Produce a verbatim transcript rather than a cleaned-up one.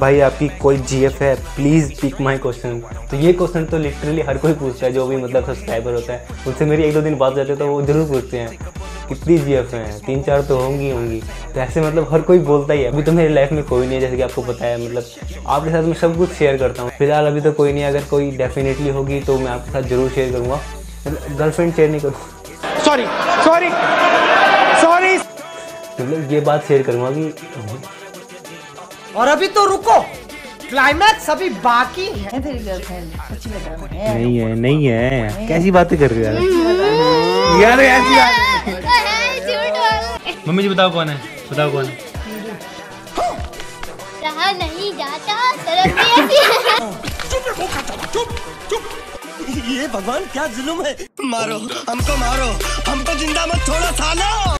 भाई आपकी कोई जीएफ है, प्लीज़ पिक माय क्वेश्चन। तो ये क्वेश्चन तो लिटरली हर कोई पूछता है, जो भी मतलब सब्सक्राइबर होता है। उनसे मेरी एक दो दिन बात जाती है तो वो जरूर पूछते हैं कितनी जीएफ हैं, तीन चार तो होंगी होंगी तो ऐसे मतलब हर कोई बोलता ही है। अभी तो मेरी लाइफ में कोई नहीं है, जैसे कि आपको पता है, मतलब आपके साथ मैं सब कुछ शेयर करता हूँ। फिलहाल अभी तो कोई नहीं, अगर कोई डेफिनेटली होगी तो मैं आपके साथ जरूर शेयर करूँगा। गर्लफ्रेंड शेयर नहीं करूँगा, सॉरी सॉरी सॉरी मतलब ये बात शेयर करूँगा कि। और अभी तो रुको, क्लाइमैक्स अभी बाकी है। तेरी गर्लफ्रेंड सच्ची बता रहा है? नहीं है, नहीं है। कैसी बातें कर रही है यार, ऐसी बात। मम्मी जी बताओ कौन है, बताओ कौन है। कहा नहीं जाता, शर्म नहीं आती। चुप रहो, चुप चुप। ये भगवान क्या जुल्म है, मारो हमको, मारो हमको, जिंदा मत छोड़ो साला।